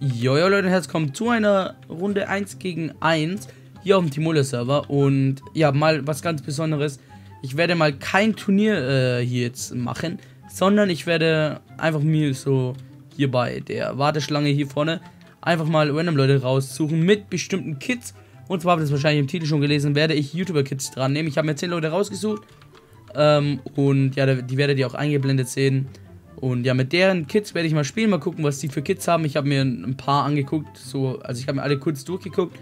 Jojo Leute, herzlich willkommen zu einer Runde 1 gegen 1 hier auf dem Timolia Server und ja, mal was ganz Besonderes. Ich werde mal kein Turnier hier jetzt machen, sondern ich werde einfach mir so hier bei der Warteschlange hier vorne einfach mal random Leute raussuchen mit bestimmten Kits. Und zwar habt ihr es wahrscheinlich im Titel schon gelesen, werde ich YouTuber-Kits dran nehmen. Ich habe mir 10 Leute rausgesucht und ja, die werdet ihr auch eingeblendet sehen. Und ja, mit deren Kits werde ich mal spielen, mal gucken, was die für Kits haben. Ich habe mir ein paar angeguckt, so, also ich habe mir alle kurz durchgeguckt,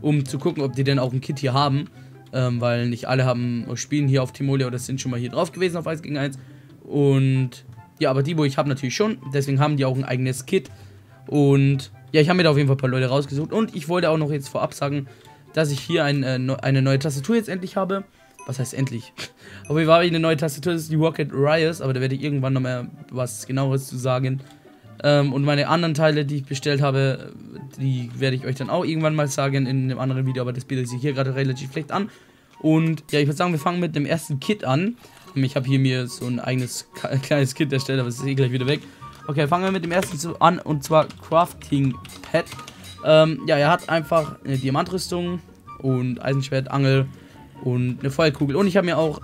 um zu gucken, ob die denn auch ein Kit hier haben. Weil nicht alle haben spielen hier auf Timolia oder sind schon mal hier drauf gewesen auf 1 gegen 1. Und ja, aber die, wo ich habe, natürlich schon. Deswegen haben die auch ein eigenes Kit. Und ja, ich habe mir da auf jeden Fall ein paar Leute rausgesucht. Und ich wollte auch noch jetzt vorab sagen, dass ich hier eine neue Tastatur jetzt endlich habe. Was heißt endlich? Auf jeden Fall habe ich eine neue Tastatur, das ist die Rocket Riors, aber da werde ich irgendwann nochmal was genaueres zu sagen. Und meine anderen Teile, die ich bestellt habe, die werde ich euch dann auch irgendwann mal sagen in einem anderen Video, aber das bietet sich hier gerade relativ schlecht an. Und ja, ich würde sagen, wir fangen mit dem ersten Kit an. Ich habe hier mir so ein eigenes kleines Kit erstellt, aber es ist eh gleich wieder weg. Okay, fangen wir mit dem ersten an, und zwar Crafting Pet. Ja, er hat einfach eine Diamantrüstung und Eisenschwert, Angel und eine Feuerkugel. Und ich habe mir auch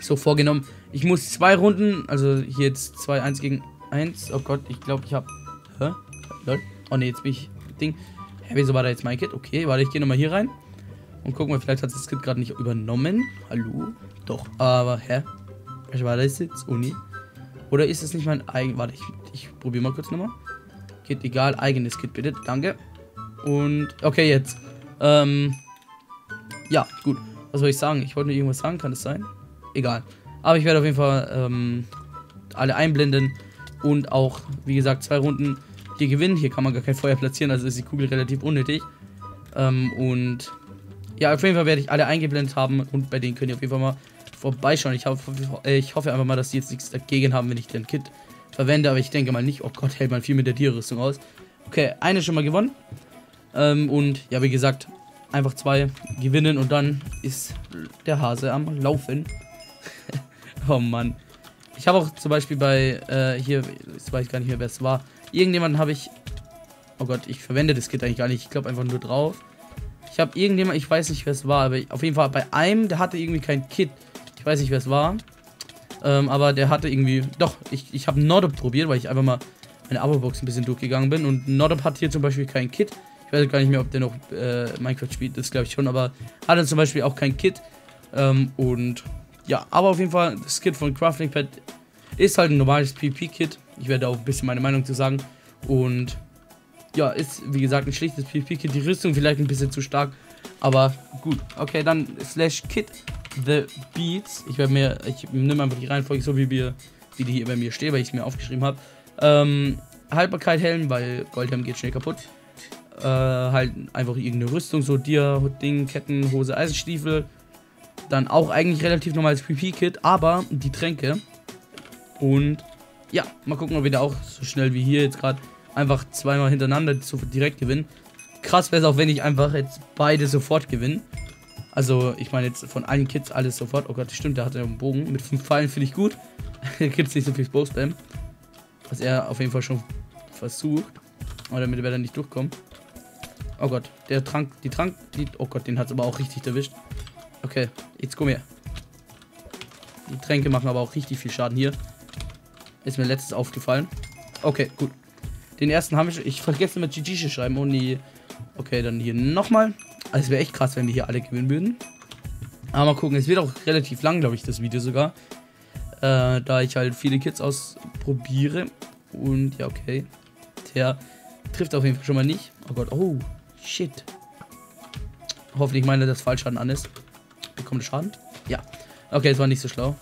so vorgenommen, ich muss 2 Runden, also hier jetzt 2-1 gegen 1. Oh Gott, ich glaube, ich habe... Hä? Lol. Oh ne, jetzt bin ich... Ding. Hä, wieso war da jetzt mein Kit? Okay, warte, ich gehe nochmal hier rein. Und gucken wir, vielleicht hat das Kit gerade nicht übernommen. Hallo? Doch, aber hä? Ich war da jetzt Uni. Oder ist es nicht mein eigen... Warte, ich probiere mal kurz nochmal. Kit, egal, eigenes Kit bitte, danke. Und... Okay, jetzt. Ja, gut. Was soll ich sagen? Ich wollte nur irgendwas sagen, kann es sein? Egal. Aber ich werde auf jeden Fall alle einblenden und auch, wie gesagt, 2 Runden hier gewinnen. Hier kann man gar kein Feuer platzieren, also ist die Kugel relativ unnötig. Und ja, auf jeden Fall werde ich alle eingeblendet haben und bei denen könnt ihr auf jeden Fall mal vorbeischauen. Ich hoffe einfach mal, dass die jetzt nichts dagegen haben, wenn ich den Kit verwende, aber ich denke mal nicht. Oh Gott, hält man viel mit der Tierrüstung aus. Okay, eine schon mal gewonnen. Und ja, wie gesagt, einfach 2 gewinnen und dann ist der Hase am Laufen. Oh Mann. Ich habe auch zum Beispiel bei, hier, jetzt weiß ich gar nicht mehr, wer es war. Irgendjemanden habe ich, oh Gott, ich verwende das Kit eigentlich gar nicht. Ich glaube einfach nur drauf. Ich habe irgendjemanden, ich weiß nicht, wer es war, aber auf jeden Fall bei einem, der hatte irgendwie kein Kit. Ich weiß nicht, wer es war. Aber der hatte irgendwie, doch, ich habe Nordop probiert, weil ich einfach mal meine Abo-Box ein bisschen durchgegangen bin. Und Nordop hat hier zum Beispiel kein Kit. Ich weiß gar nicht mehr, ob der noch Minecraft spielt, das glaube ich schon, aber hat er zum Beispiel auch kein Kit. Und ja, aber auf jeden Fall, das Kit von Crafting Pet ist halt ein normales PvP-Kit. Ich werde auch ein bisschen meine Meinung zu sagen. Und ja, ist wie gesagt ein schlichtes PvP-Kit. Die Rüstung vielleicht ein bisschen zu stark, aber gut. Okay, dann /Kit the Beats. Ich nehme einfach die Reihenfolge, so wie die hier bei mir steht, weil ich es mir aufgeschrieben habe. Haltbarkeit Helm, weil Goldhelm geht schnell kaputt. Halt einfach irgendeine Rüstung, so Ding, Ketten, Hose, Eisenstiefel. Dann auch eigentlich relativ normales PvP-Kit, aber die Tränke. Und ja, mal gucken, ob wir da auch so schnell wie hier jetzt gerade einfach 2-mal hintereinander so direkt gewinnen. Krass wäre es auch, wenn ich einfach jetzt beide sofort gewinne. Also, ich meine jetzt von allen Kits alles sofort. Oh Gott, stimmt, der hat ja einen Bogen. Mit 5 Pfeilen finde ich gut. Da gibt es nicht so viel Bow-Spam. Was er auf jeden Fall schon versucht. Aber damit wird er nicht durchkommen. Oh Gott, der Trank, oh Gott, den hat es aber auch richtig erwischt. Okay, jetzt komm her. Die Tränke machen aber auch richtig viel Schaden hier. Ist mir letztes aufgefallen. Okay, gut. Den ersten haben wir schon. Ich vergesse immer GG zu schreiben. Oh nee. Okay, dann hier nochmal. Also es wäre echt krass, wenn wir hier alle gewinnen würden. Aber mal gucken, es wird auch relativ lang, glaube ich, das Video sogar. Da ich halt viele Kits ausprobiere. Und ja, okay. Der trifft auf jeden Fall schon mal nicht. Oh Gott, oh. Shit. Hoffentlich meint er, dass Fallschaden an ist. Bekommt Schaden? Ja. Okay, das war nicht so schlau.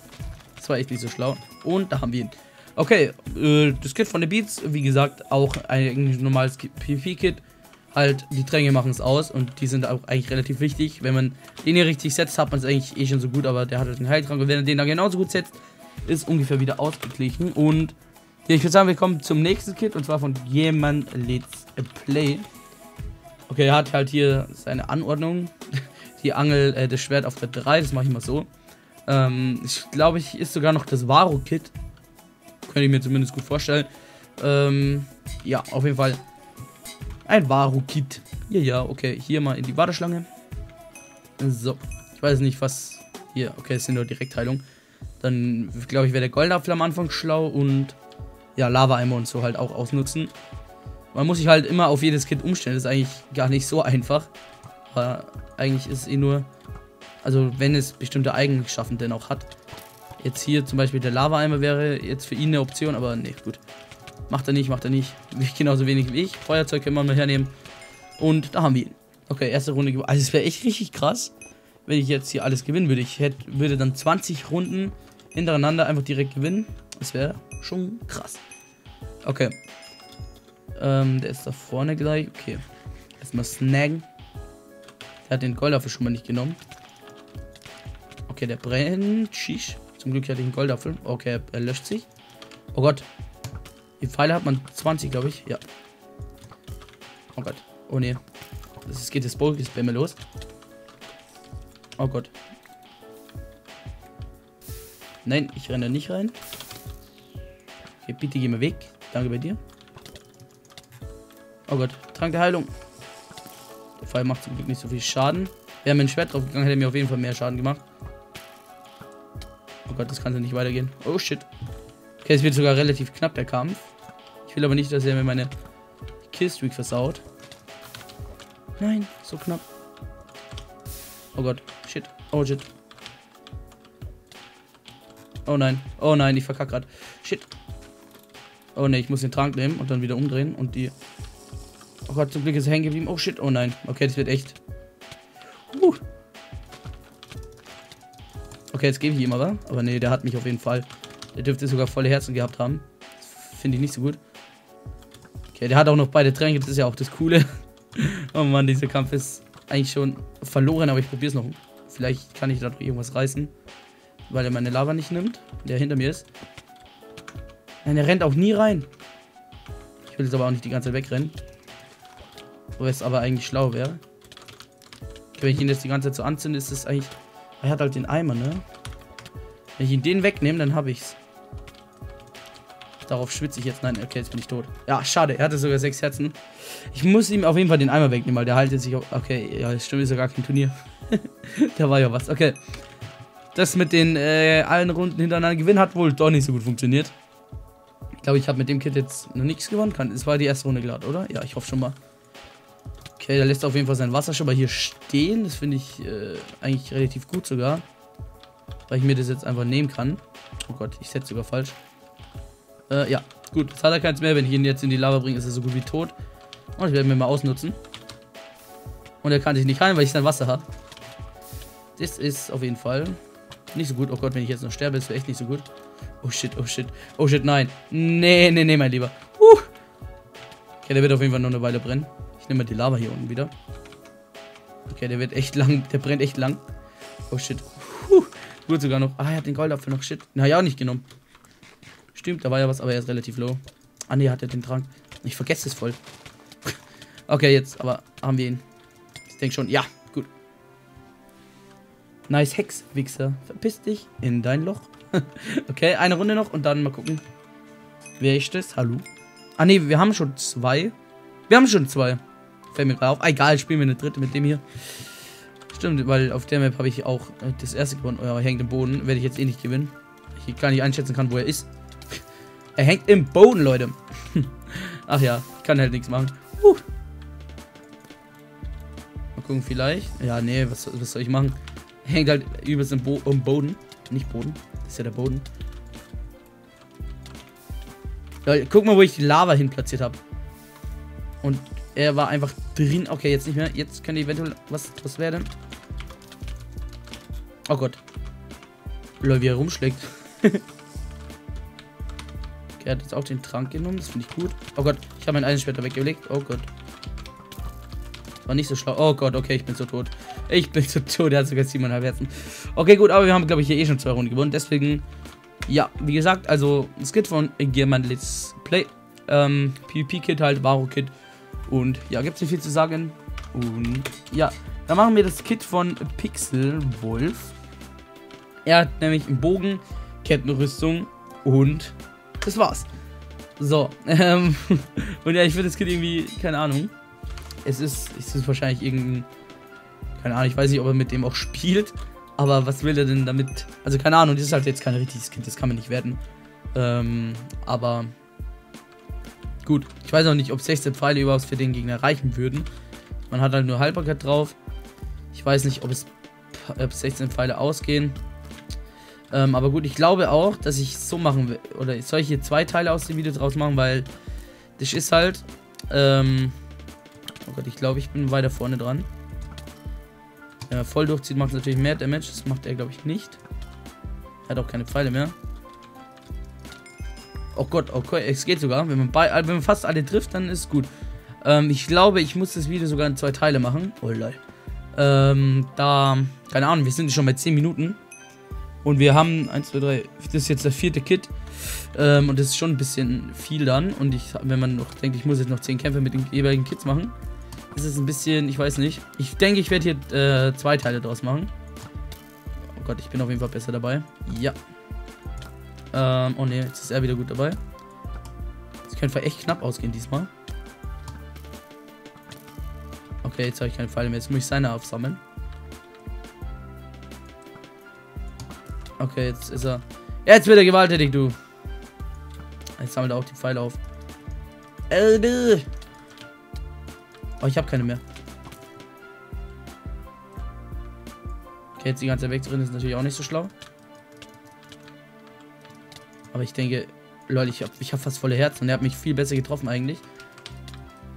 Das war echt nicht so schlau. Und da haben wir ihn. Okay, das Kit von den Beats, wie gesagt, auch ein normales PvP-Kit. Halt, die Tränke machen es aus und die sind auch eigentlich relativ wichtig. Wenn man den hier richtig setzt, hat man es eigentlich eh schon so gut, aber der hat halt einen Heiltrank. Und wenn er den dann genauso gut setzt, ist ungefähr wieder ausgeglichen. Und ja, ich würde sagen, wir kommen zum nächsten Kit und zwar von Yeah Man Let's Play. Okay, er hat halt hier seine Anordnung. Die Angel, das Schwert auf der 3, das mache ich mal so. Ich glaube, ich esse sogar noch das Varo-Kit. Könnte ich mir zumindest gut vorstellen. Ja, auf jeden Fall ein Varo-Kit. Ja, okay. Hier mal in die Warteschlange. So. Ich weiß nicht, was... Hier, okay, es sind nur Direktheilung. Dann, glaube ich, wäre der Goldapfel am Anfang schlau und... Ja, Lava-Eimer und so halt auch ausnutzen. Man muss sich halt immer auf jedes Kit umstellen. Das ist eigentlich gar nicht so einfach. Aber eigentlich ist es eh nur... Also, wenn es bestimmte Eigenschaften denn auch hat. Jetzt hier zum Beispiel der Lava-Eimer wäre jetzt für ihn eine Option, aber nee, gut. Macht er nicht. Genauso wenig wie ich. Feuerzeug können wir mal hernehmen. Und da haben wir ihn. Okay, erste Runde gewonnen. Also, es wäre echt richtig krass, wenn ich jetzt hier alles gewinnen würde. Ich würde dann 20 Runden hintereinander einfach direkt gewinnen. Das wäre schon krass. Okay. Der ist da vorne gleich. Okay. Erstmal snaggen. Der hat den Goldapfel schon mal nicht genommen. Okay, der brennt. Schisch. Zum Glück hatte ich einen Goldapfel. Okay, er löscht sich. Oh Gott. Die Pfeile hat man 20, glaube ich. Ja. Oh Gott. Oh ne. Es geht das Bowl-Spam los. Oh Gott. Nein, ich renne nicht rein. Okay, bitte geh mal weg. Danke bei dir. Oh Gott. Trank der Heilung. Der Pfeil macht zum Glück nicht so viel Schaden. Wäre mir ein Schwert drauf gegangen, hätte mir auf jeden Fall mehr Schaden gemacht. Oh Gott, das kann ja nicht weitergehen. Oh shit. Okay, es wird sogar relativ knapp, der Kampf. Ich will aber nicht, dass er mir meine Killstreak versaut. Nein, so knapp. Oh Gott, shit. Oh shit. Oh nein, ich verkacke gerade. Shit. Oh ne, ich muss den Trank nehmen und dann wieder umdrehen und die... Oh Gott, zum Glück ist er hängen geblieben. Oh shit, oh nein. Okay, das wird echt... Okay, jetzt gebe ich ihm aber. Aber nee, der hat mich auf jeden Fall. Der dürfte sogar volle Herzen gehabt haben. Finde ich nicht so gut. Okay, der hat auch noch beide Tränke. Das ist ja auch das Coole. Oh Mann, dieser Kampf ist eigentlich schon verloren. Aber ich probiere es noch. Vielleicht kann ich da noch irgendwas reißen. Weil er meine Lava nicht nimmt. Der hinter mir ist. Nein, der rennt auch nie rein. Ich will jetzt aber auch nicht die ganze Zeit wegrennen. Wo es aber eigentlich schlau wäre. Wenn ich ihn jetzt die ganze Zeit so anzünde, ist es eigentlich... Er hat halt den Eimer, ne? Wenn ich ihn den wegnehme, dann habe ich's. Darauf schwitze ich jetzt. Nein, okay, jetzt bin ich tot. Ja, schade. Er hatte sogar 6 Herzen. Ich muss ihm auf jeden Fall den Eimer wegnehmen, weil der haltet sich auf... Okay, ja, das stimmt, ist ja gar kein Turnier. Da war ja was. Okay. Das mit den allen Runden hintereinander gewinnen hat wohl doch nicht so gut funktioniert. Ich glaube, ich habe mit dem Kit jetzt noch nichts gewonnen. Es war die erste Runde glatt, oder? Ja, ich hoffe schon mal. Okay, der lässt auf jeden Fall sein Wasser schon mal hier stehen. Das finde ich eigentlich relativ gut sogar. Weil ich mir das jetzt einfach nehmen kann. Oh Gott, ich setze sogar falsch. Ja, gut. Jetzt hat er keins mehr. Wenn ich ihn jetzt in die Lava bringe, ist er so gut wie tot. Und ich werde ihn mal ausnutzen. Und er kann sich nicht heilen, weil ich sein Wasser habe. Das ist auf jeden Fall nicht so gut. Oh Gott, wenn ich jetzt noch sterbe, ist das echt nicht so gut. Oh shit, oh shit. Oh shit, nein. Nee, mein Lieber. Okay, der wird auf jeden Fall noch eine Weile brennen. Ich nehme mal die Lava hier unten wieder. Okay, der wird echt lang. Der brennt echt lang. Oh shit. Gut sogar noch. Ah, er hat den Goldapfel noch. Shit. Na ja, auch nicht genommen. Stimmt, da war ja was, aber er ist relativ low. Ah ne, hat er den Trank. Ich vergesse es voll. Okay, jetzt, aber haben wir ihn. Ich denke schon, ja, gut. Nice Hex, Wichser. Verpiss dich in dein Loch. Okay, eine Runde noch und dann mal gucken. Wer ist das? Hallo? Ah ne, wir haben schon 2. Fällt mir gerade auf. Egal, spielen wir eine dritte mit dem hier. Stimmt, weil auf der Map habe ich auch das erste gewonnen. Oh, er hängt im Boden. Werde ich jetzt eh nicht gewinnen. Ich gar nicht einschätzen kann, wo er ist. Er hängt im Boden, Leute. Ach ja, ich kann halt nichts machen. Mal gucken, vielleicht. Ja, nee, was soll ich machen? Er hängt halt übelst im Boden. Nicht Boden. Das ist ja der Boden. Leute, guck mal, wo ich die Lava hin platziert habe. Und er war einfach drin. Okay, jetzt nicht mehr. Jetzt könnte eventuell... Was wäre denn? Oh Gott. Lol, wie er rumschlägt. Okay, er hat jetzt auch den Trank genommen. Das finde ich gut. Oh Gott, ich habe mein Eisenschwert da weggelegt. Oh Gott. War nicht so schlau. Oh Gott, okay, ich bin so tot. Er hat sogar 7,5 Herzen. Okay, gut, aber wir haben, glaube ich, hier eh schon 2 Runden gewonnen. Deswegen, ja, wie gesagt, also, es geht von GermanLetsPlay. PvP-Kit halt, Varo-Kit. Und ja, gibt es nicht viel zu sagen. Und ja, dann machen wir das Kit von Pixel Wolf. Er hat nämlich einen Bogen, Kettenrüstung und das war's. So, und ja, ich finde das Kind irgendwie, keine Ahnung. Es ist wahrscheinlich irgendein, keine Ahnung, ich weiß nicht, ob er mit dem auch spielt. Aber was will er denn damit? Also keine Ahnung, das ist halt jetzt kein richtiges Kind, das kann man nicht werden. Aber gut, ich weiß auch nicht, ob 16 Pfeile überhaupt für den Gegner reichen würden. Man hat halt nur Haltbarkeit drauf. Ich weiß nicht, ob 16 Pfeile ausgehen. Aber gut, ich glaube auch, dass ich es so machen will. Oder soll ich hier zwei Teile aus dem Video draus machen, weil das ist halt... oh Gott, ich glaube, ich bin weiter vorne dran. Wenn er voll durchzieht, macht es natürlich mehr Damage. Das macht er, glaube ich, nicht. Er hat auch keine Pfeile mehr. Oh Gott, okay, es geht sogar. Wenn man fast alle trifft, dann ist es gut. Ich glaube, ich muss das Video sogar in zwei Teile machen. Oh Leute. Da, keine Ahnung, wir sind schon bei 10 Minuten. Und wir haben 1, 2, 3, das ist jetzt der 4. Kit. Und das ist schon ein bisschen viel dann. Und wenn man noch denkt, ich muss jetzt noch 10 Kämpfe mit den jeweiligen Kits machen, ist es ein bisschen, ich weiß nicht. Ich denke, ich werde hier zwei Teile draus machen. Oh Gott, ich bin auf jeden Fall besser dabei. Ja. Oh ne, jetzt ist er wieder gut dabei. Das könnte echt knapp ausgehen diesmal. Okay, jetzt habe ich keine Pfeile mehr. Jetzt muss ich seine aufsammeln. Okay, jetzt ist er... Jetzt wird er gewalttätig, du. Jetzt sammelt er auch die Pfeile auf. Oh, ich habe keine mehr. Okay, jetzt die ganze Weg drin ist natürlich auch nicht so schlau. Aber ich denke... Leute, ich hab fast volle Herzen. Und er hat mich viel besser getroffen eigentlich.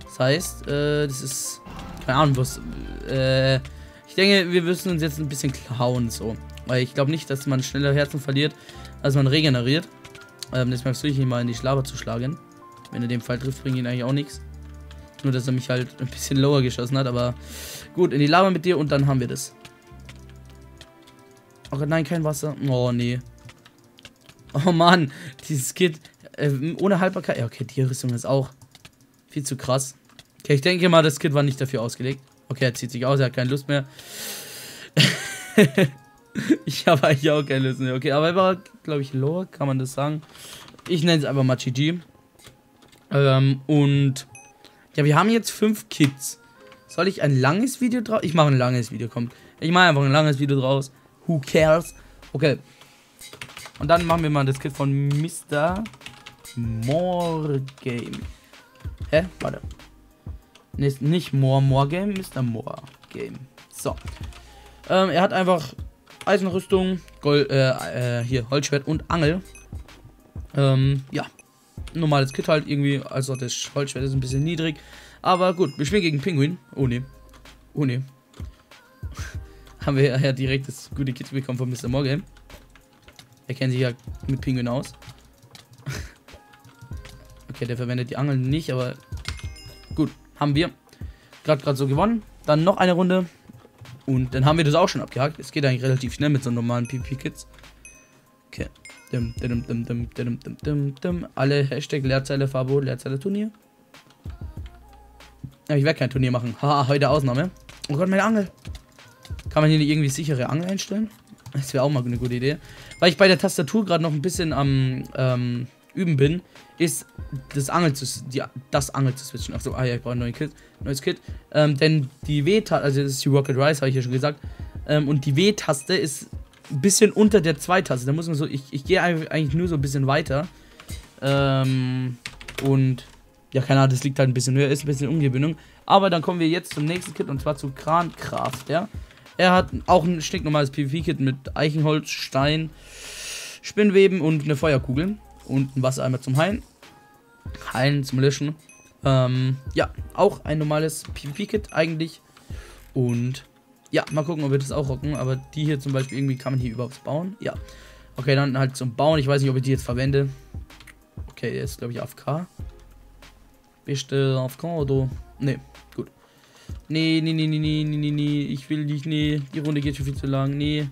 Das heißt, das ist... Keine Ahnung, was... ich denke, wir müssen uns jetzt ein bisschen klauen, so. Weil ich glaube nicht, dass man schneller Herzen verliert, als man regeneriert. Deswegen versuche ich ihn mal in die Schlaber zu schlagen. Wenn er den Fall trifft, bringt ihn eigentlich auch nichts. Nur, dass er mich halt ein bisschen lower geschossen hat, aber gut, in die Lava mit dir und dann haben wir das. Oh Gott, nein, kein Wasser. Oh, nee. Oh, Mann, dieses Kit ohne Haltbarkeit. Ja, okay, die Rüstung ist auch viel zu krass. Okay, ich denke mal, das Kit war nicht dafür ausgelegt. Okay, er zieht sich aus, er hat keine Lust mehr. Ich habe eigentlich auch keine Lust mehr. Okay, aber er war, glaube ich, lower, kann man das sagen. Ich nenne es einfach mal GG. Und... Ja, wir haben jetzt 5 Kits. Soll ich ein langes Video draus... Ich mache ein langes Video, komm. Ich mache einfach ein langes Video draus. Who cares? Okay. Und dann machen wir mal das Kit von Mr. Moregame. Hä? Warte. Nee, nicht Moregame, Mr. Moregame. So. Er hat einfach... Eisenrüstung, Gold, hier, Holzschwert und Angel. Ja. Normales Kit halt irgendwie. Also das Holzschwert ist ein bisschen niedrig. Aber gut, wir spielen gegen Pinguin. Oh ne. Oh ne. Haben wir ja direkt das gute Kit bekommen von Mr. Moregame. Er kennt sich ja mit Pinguin aus. Okay, der verwendet die Angel nicht, aber gut, haben wir gerade so gewonnen. Dann noch eine Runde. Und dann haben wir das auch schon abgehakt. Es geht eigentlich relativ schnell mit so normalen PvP-Kits. Okay. Alle Hashtag Leerzeile Fabo, Leerzeile Turnier. Ja, ich werde kein Turnier machen. Haha, heute Ausnahme. Oh Gott, meine Angel. Kann man hier nicht irgendwie sichere Angel einstellen? Das wäre auch mal eine gute Idee. Weil ich bei der Tastatur gerade noch ein bisschen am Üben bin, ist das Angel zu switchen. Achso, ah ja, ich brauche ein neues Kit. Denn die W-Taste, also das ist die Rocket Riors, habe ich ja schon gesagt. Und die W-Taste ist ein bisschen unter der 2-Taste. Da muss man so, ich gehe eigentlich nur so ein bisschen weiter. Und ja, keine Ahnung, das liegt halt ein bisschen höher, ist ein bisschen Umgebindung. Aber dann kommen wir jetzt zum nächsten Kit und zwar zu Krancraft, ja. Er hat auch ein stinknormales PvP-Kit mit Eichenholz, Stein, Spinnweben und eine Feuerkugel. Und ein Wassereimer zum Heilen, zum Löschen. Ja, auch ein normales PvP-Kit eigentlich. Und ja, mal gucken, ob wir das auch rocken. Aber die hier zum Beispiel, irgendwie kann man hier überhaupt bauen. Ja. Okay, dann halt zum Bauen. Ich weiß nicht, ob ich die jetzt verwende. Okay, der ist, glaube ich, AFK. Bist du AFK oder? Nee, gut. Nee, nee, nee, nee, nee, nee, nee. Ich will nicht, nee. Die Runde geht schon viel zu lang. Nee.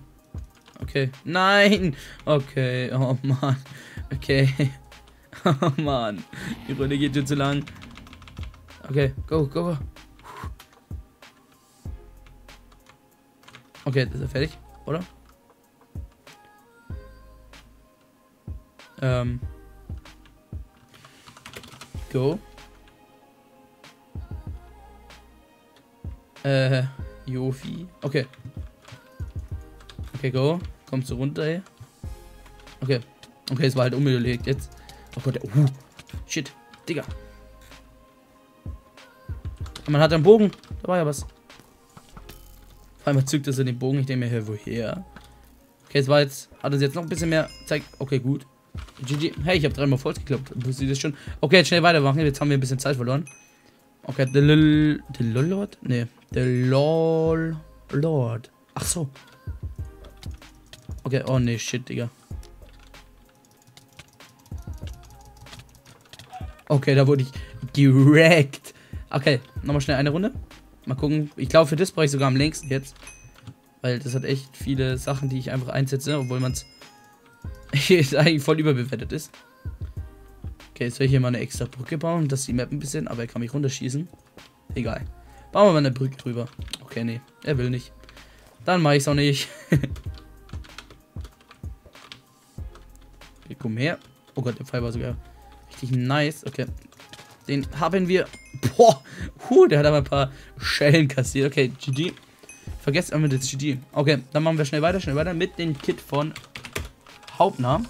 Okay. Nein! Okay, oh Mann. Okay. Oh Mann. Die Runde geht schon zu lang. Okay, go, go, go. Okay, das ist er fertig, oder? Go. Jofi. Okay. Okay, go. Kommst du runter, ey? Okay. Okay, es war halt unbelegt jetzt. Oh Gott, shit. Digga. Man hat einen Bogen. Da war ja was. Vor allem zückt es in den Bogen. Ich denke mir, hey, woher? Okay, es war jetzt. Hat es jetzt noch ein bisschen mehr zeigt. Okay, gut. GG. Hey, ich habe dreimal falsch geklappt. Du siehst es schon. Okay, jetzt schnell weitermachen. Jetzt haben wir ein bisschen Zeit verloren. Okay, TheLolLord? Nee. TheLolLord. Ach so. Okay, oh nee, shit, Digga. Okay, da wurde ich gerackt. Okay, nochmal schnell eine Runde. Mal gucken. Ich glaube, für das brauche ich sogar am längsten jetzt. Weil das hat echt viele Sachen, die ich einfach einsetze, obwohl man es eigentlich voll überbewertet ist. Okay, jetzt soll ich hier mal eine extra Brücke bauen, dass die Map ein bisschen, aber er kann mich runterschießen. Egal. Bauen wir mal eine Brücke drüber. Okay, nee, er will nicht. Dann mache ich es auch nicht. Okay, komm her. Oh Gott, der Pfeil war sogar richtig nice. Okay, den haben wir. Boah, der hat aber ein paar Schellen kassiert. Okay, GG. Vergesst einmal das GG. Okay, dann machen wir schnell weiter mit dem Kit von Hauptner.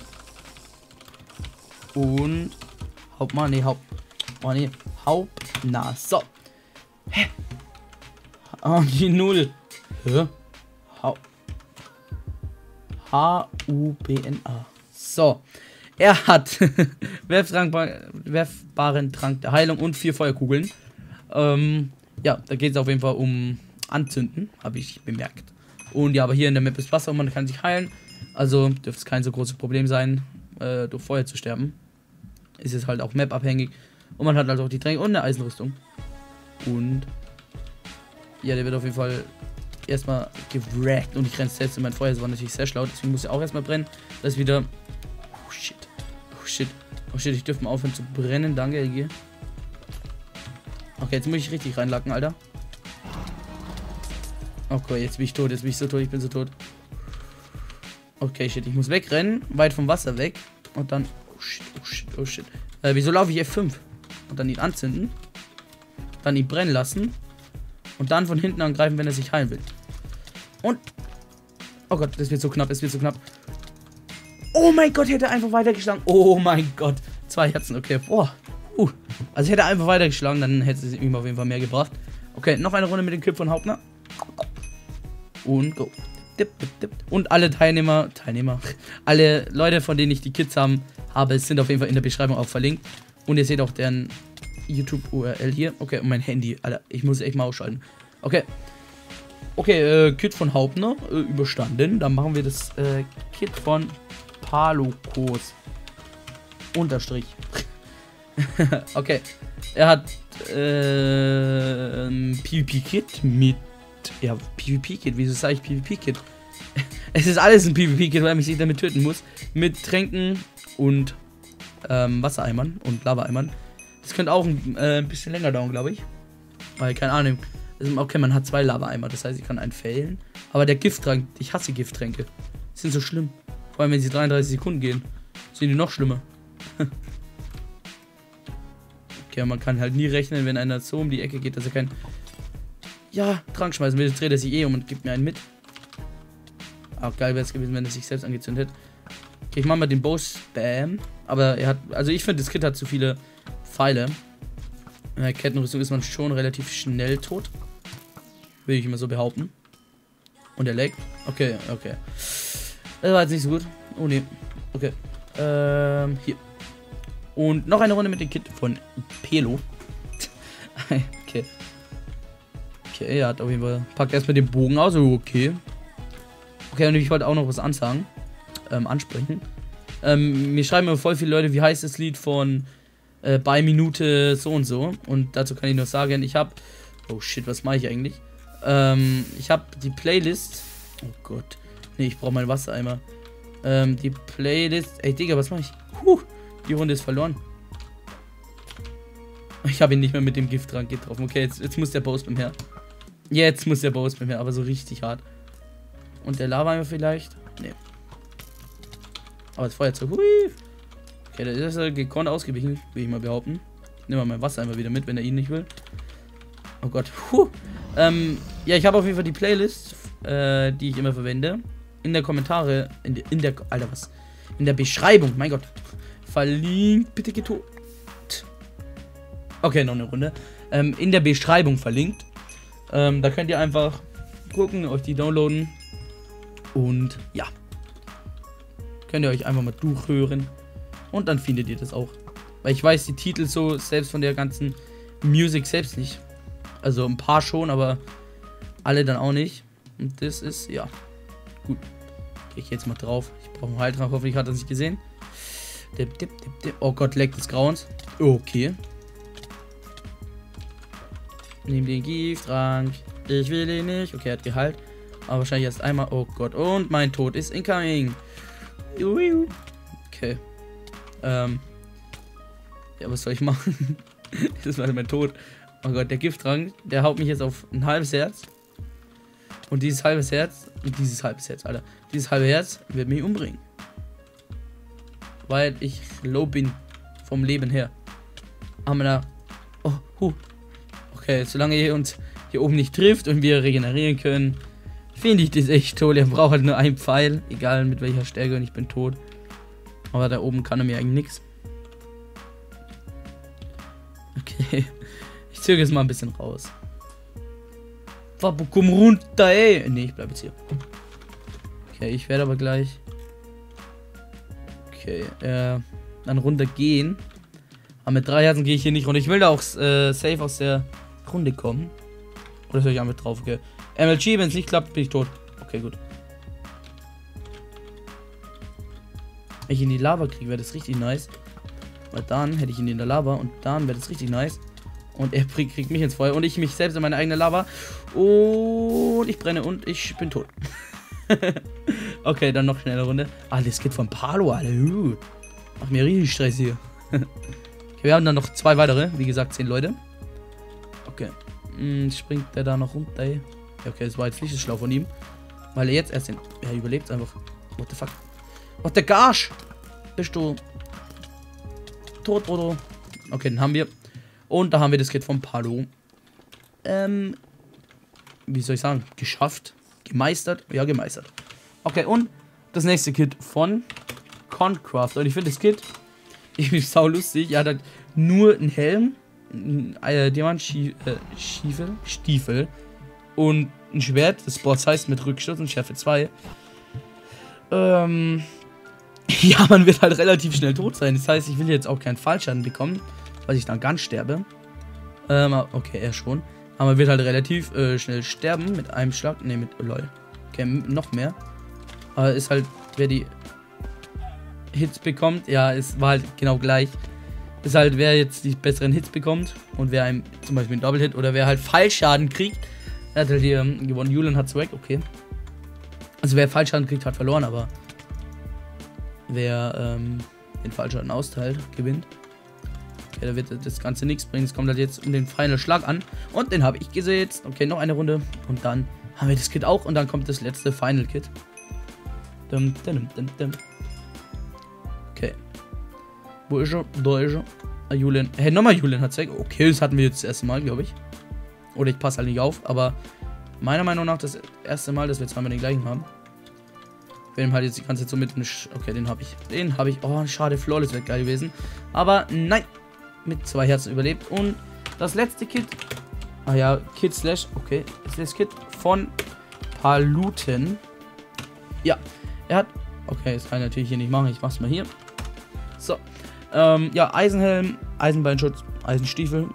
Und Hauptner. So. Hä? Ah, die Null. Hä? H-U-B-N-A. So. Er hat werfbaren Trank der Heilung und 4 Feuerkugeln. Ja, da geht es auf jeden Fall um Anzünden, habe ich bemerkt. Und ja, aber hier in der Map ist Wasser und man kann sich heilen. Also dürfte es kein so großes Problem sein, durch Feuer zu sterben. Ist jetzt halt auch mapabhängig. Und man hat halt auch die Tränke und eine Eisenrüstung. Und ja, der wird auf jeden Fall erstmal gewrackt. Und ich renne selbst in mein Feuer. Das war natürlich sehr schlau. Deswegen muss er auch erstmal brennen. Das ist wieder. Oh shit. Oh shit. Oh shit. Ich dürfte mal aufhören zu brennen. Danke, LG. Okay, jetzt muss ich richtig reinlacken, Alter. Okay, jetzt bin ich tot. Jetzt bin ich so tot. Ich bin so tot. Okay, shit. Ich muss wegrennen. Weit vom Wasser weg. Und dann. Oh shit. Oh shit. Oh shit. Wieso laufe ich F5? Und dann ihn anzünden. Dann ihn brennen lassen. Und dann von hinten angreifen, wenn er sich heilen will. Und. Oh Gott, das wird so knapp, es wird so knapp. Oh mein Gott, hätte er einfach weitergeschlagen. Oh mein Gott. 2 Herzen, okay. Boah. Also hätte er einfach weitergeschlagen, dann hätte es ihm auf jeden Fall mehr gebracht. Okay, noch eine Runde mit dem Clip von Hauptner. Und go. Und alle alle Leute, von denen ich die Kids habe, sind auf jeden Fall in der Beschreibung auch verlinkt. Und ihr seht auch deren YouTube-URL hier. Okay, und mein Handy. Alter, ich muss echt mal ausschalten. Okay. Okay, Kit von Hauptner überstanden. Dann machen wir das Kit von Palokos. Unterstrich. Okay. Er hat PvP-Kit mit. Ja, PvP-Kit. Wieso sage ich PvP-Kit? Es ist alles ein PvP-Kit, weil ich mich damit töten muss. Mit Tränken und Wassereimern und Lavaeimern. Das könnte auch ein bisschen länger dauern, glaube ich. Weil, keine Ahnung. Okay, man hat 2 Lavaeimer, das heißt, ich kann einen fällen. Aber der Gifttrank, ich hasse Gifttränke. Die sind so schlimm. Vor allem, wenn sie 33 Sekunden gehen, sind die noch schlimmer. Okay, man kann halt nie rechnen, wenn einer so um die Ecke geht, dass er keinen Trank schmeißen will. Jetzt dreht er sich eh um und gibt mir einen mit. Auch geil wäre es gewesen, wenn er sich selbst angezündet hätte. Okay, ich mache mal den Bow-Spam. Aber er hat, also ich finde, das Kit hat zu viele Pfeile. In der Kettenrüstung ist man schon relativ schnell tot. Will ich immer so behaupten. Und er laggt. Okay, okay. Das war jetzt nicht so gut. Oh ne. Okay. Hier. Und noch eine Runde mit dem Kit von Pelo. Okay. Okay, er hat auf jeden Fall. Packt erstmal den Bogen aus. Okay. Okay, und ich wollte auch noch was ansprechen. Mir schreiben immer voll viele Leute, wie heißt das Lied von. Bei Minute so und so. Und dazu kann ich nur sagen, ich habe. Oh shit, was mache ich eigentlich? Ich habe die Playlist. Oh Gott. Nee, ich brauche meinen Wassereimer. Die Playlist. Ey, Digga, was mache ich? Die Runde ist verloren. Ich habe ihn nicht mehr mit dem Gifttrank getroffen. Okay, jetzt muss der Bow-Spam her. Jetzt muss der Bow-Spam her, aber so richtig hart. Und der Lavaeimer vielleicht? Nee. Aber das Feuerzeug. Okay, der ist ja gekonnt ausgewichen, will ich mal behaupten. Ich nehme mal mein Wasser einfach wieder mit, wenn er ihn nicht will. Oh Gott. Puh. Ja, ich habe auf jeden Fall die Playlist, die ich immer verwende, in der Kommentare, Alter, was? In der Beschreibung, mein Gott. Verlinkt, bitte geto. Okay, noch eine Runde. In der Beschreibung verlinkt. Da könnt ihr einfach gucken, euch die downloaden. Und ja. Könnt ihr euch einfach mal durchhören. Und dann findet ihr das auch. Weil ich weiß die Titel so selbst von der ganzen Music selbst nicht. Also ein paar schon, aber alle dann auch nicht. Und das ist, ja. Gut. Gehe ich jetzt mal drauf. Ich brauche einen Heiltrank, hoffentlich hat er es nicht gesehen. Dip, dip, dip, dip. Oh Gott, Leck des Grauens. Okay. Nimm den Gifttrank. Ich will ihn nicht. Okay, er hat geheilt. Aber wahrscheinlich erst einmal. Oh Gott. Und mein Tod ist incoming. Okay. Ja, was soll ich machen? Das war mein Tod. Oh Gott, der Gifttrank, der haut mich jetzt auf ein halbes Herz. Und dieses halbes Herz. Und dieses halbes Herz, Alter. Dieses halbe Herz wird mich umbringen. Weil ich low bin. Vom Leben her. Amena. Oh, hu. Okay, solange ihr uns hier oben nicht trifft und wir regenerieren können, finde ich das echt toll. Ihr braucht halt nur einen Pfeil, egal mit welcher Stärke, und ich bin tot. Aber da oben kann er mir eigentlich nichts. Okay, ich zögere es mal ein bisschen raus. Komm runter, ey. Ne, ich bleibe jetzt hier. Okay, ich werde aber gleich... Okay, dann runter gehen. Aber mit 3 Herzen gehe ich hier nicht runter. Ich will da auch safe aus der Runde kommen. Oder soll ich einfach drauf? Okay. MLG, wenn es nicht klappt, bin ich tot. Okay, gut. Wenn ich in die Lava kriege, wäre das richtig nice. Weil dann hätte ich ihn in der Lava und dann wäre das richtig nice. Und er kriegt mich ins Feuer und ich mich selbst in meine eigene Lava. Und ich brenne und ich bin tot. Okay, dann noch schnelle Runde. Ah, das geht von Palo, Alter. Macht mir richtig Stress hier. Wir haben dann noch 2 weitere, wie gesagt 10 Leute. Okay. Springt der da noch runter, ey? Ja, okay, das war jetzt Fliegenschlau von ihm. Weil er jetzt erst den... Er überlebt einfach. What the fuck? What the gosh? Bist du... tot, Rodo? Okay, den haben wir. Und da haben wir das Kit von Palo. Wie soll ich sagen? Geschafft? Gemeistert? Ja, gemeistert. Okay, und das nächste Kit von Concraft. Und ich finde das Kit... Ich bin sau lustig. Er hat halt nur einen Helm, einen Diamantstiefel und ein Schwert. Das Board heißt mit Rückstoß und Schärfe 2. Ja, man wird halt relativ schnell tot sein. Das heißt, ich will jetzt auch keinen Fallschaden bekommen, weil ich dann ganz sterbe. Okay, er schon. Aber man wird halt relativ schnell sterben mit einem Schlag. Ne, mit lol. Okay, noch mehr. Aber ist halt, wer die Hits bekommt, ja, es war halt genau gleich. Ist halt, wer jetzt die besseren Hits bekommt und wer einem zum Beispiel einen Double-Hit oder wer halt Fallschaden kriegt, hat halt hier gewonnen. Julian hat weg, okay. Also wer Fallschaden kriegt, hat verloren, aber wer den Fallschaden austeilt, gewinnt. Okay, da wird das Ganze nichts bringen. Es kommt halt jetzt um den feinen Schlag an und den habe ich gesetzt. Okay, noch eine Runde und dann haben wir das Kit auch und dann kommt das letzte Final-Kit. Okay. Wo ist er? Da ist er. Ah, Julian. Hey, nochmal Julian hat's weg. Okay, das hatten wir jetzt das erste Mal, glaube ich. Oder ich passe halt nicht auf, aber meiner Meinung nach das erste Mal, dass wir zweimal den gleichen haben. Wenn halt jetzt die ganze Zeit so mit... Okay, den habe ich. Den habe ich. Oh, schade, Flawless wäre geil gewesen. Aber nein. Mit 2 Herzen überlebt. Und das letzte Kit. Ah ja, Kit slash... Okay, das letzte Kit von Paluten. Ja, er hat... Okay, das kann ich natürlich hier nicht machen. Ich mach's mal hier. So, ja, Eisenhelm, Eisenbeinschutz, Eisenstiefel,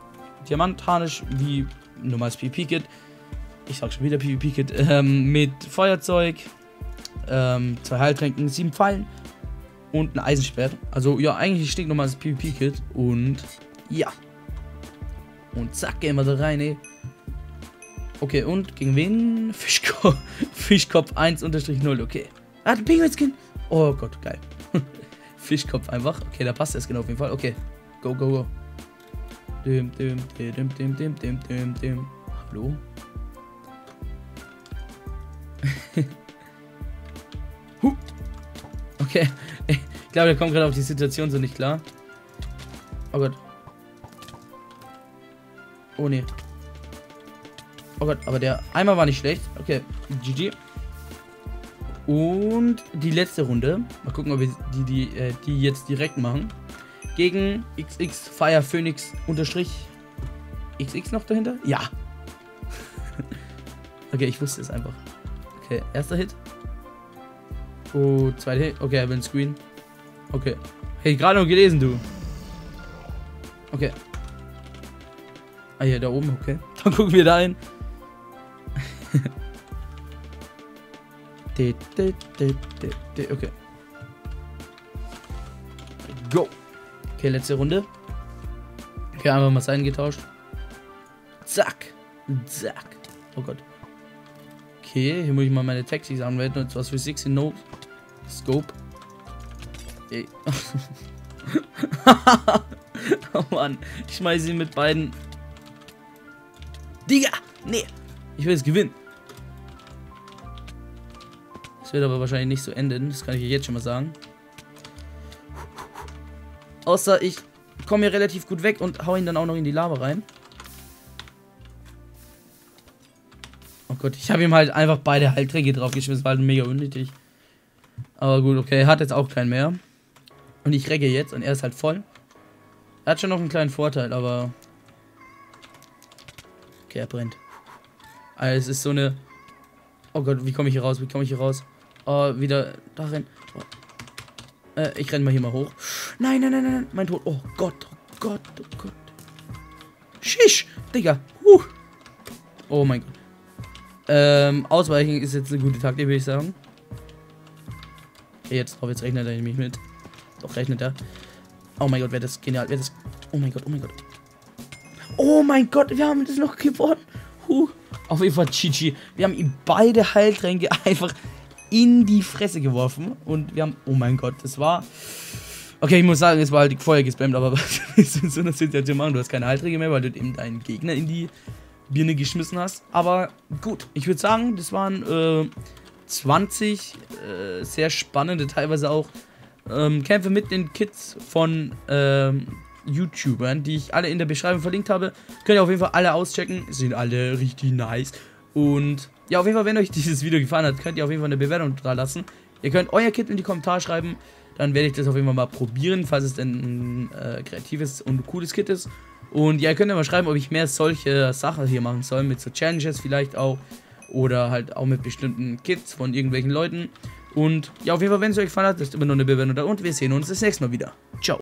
Diamantharnisch, wie normales PvP-Kit, ich sag schon wieder PvP-Kit, mit Feuerzeug, 2 Heiltränken, 7 Pfeilen und ein Eisenschwert. Also, ja, eigentlich steht nochmal das PvP-Kit und ja. Und zack, gehen wir da rein, ey. Okay, und gegen wen? Fischkopf, Fischkopf 1-0, okay. Ah, ein Pinguin-Skin. Oh Gott, geil. Fischkopf einfach. Okay, da passt es genau auf jeden Fall. Okay. Go, go, go. Hallo? Okay. Ich glaube, der kommt gerade auf die Situation so nicht klar. Oh Gott. Oh ne. Oh Gott, aber der Eimer war nicht schlecht. Okay, GG. Und die letzte Runde. Mal gucken, ob wir die jetzt direkt machen. Gegen XX Fire Phoenix unterstrich. XX noch dahinter? Ja. Okay, ich wusste es einfach. Okay, erster Hit. Oh, zweiter Hit. Okay, er will einen Screen. Okay. Hey, gerade noch gelesen, du. Okay. Ah ja, da oben, okay. Dann gucken wir da hin. Okay. Go. Okay, letzte Runde. Okay, einfach mal Seiten getauscht. Zack. Zack. Oh Gott. Okay, hier muss ich mal meine Taxis anwenden. Und zwar für 16 No Scope. Ey. Oh Mann. Ich schmeiße ihn mit beiden. Digga! Nee! Ich will es gewinnen. Das wird aber wahrscheinlich nicht so enden. Das kann ich jetzt schon mal sagen. Außer ich komme hier relativ gut weg und hau ihn dann auch noch in die Lava rein. Oh Gott, ich habe ihm halt einfach beide Heiltränke draufgeschmissen. War halt mega unnötig. Aber gut, okay. Er hat jetzt auch keinen mehr. Und ich regge jetzt und er ist halt voll. Er hat schon noch einen kleinen Vorteil, aber... Okay, er brennt. Also es ist so eine... Oh Gott, wie komme ich hier raus? Wie komme ich hier raus? Oh, wieder da rein. Oh. Ich renne mal hier mal hoch. Nein, nein, nein, nein, mein Tod. Oh Gott, oh Gott, oh Gott. Schisch, Digga. Oh mein Gott. Ausweichen ist jetzt eine gute Taktik, würde ich sagen. Okay, jetzt rechnet er mich mit. Doch, rechnet er. Oh mein Gott, wäre das genial. Wäre das... Oh mein Gott, oh mein Gott. Oh mein Gott, wir haben das noch gewonnen. Auf jeden Fall GG. Wir haben ihm beide Heiltränke einfach in die Fresse geworfen. Und wir haben... Oh mein Gott, das war... Okay, ich muss sagen, es war halt vorher gespammt, aber in so einer Situation machen. Du hast keine Heiltränke mehr, weil du eben deinen Gegner in die Birne geschmissen hast. Aber gut, ich würde sagen, das waren 20 sehr spannende, teilweise auch Kämpfe mit den Kids von YouTubern, die ich alle in der Beschreibung verlinkt habe. Könnt ihr auf jeden Fall alle auschecken. Sind alle richtig nice. Und ja, auf jeden Fall, wenn euch dieses Video gefallen hat, könnt ihr auf jeden Fall eine Bewertung da lassen. Ihr könnt euer Kit in die Kommentare schreiben. Dann werde ich das auf jeden Fall mal probieren, falls es denn ein kreatives und cooles Kit ist. Und ja, ihr könnt ja mal schreiben, ob ich mehr solche Sachen hier machen soll. Mit so Challenges vielleicht auch. Oder halt auch mit bestimmten Kits von irgendwelchen Leuten. Und ja, auf jeden Fall, wenn es euch gefallen hat, lasst immer noch eine Bewertung da. Und wir sehen uns das nächste Mal wieder.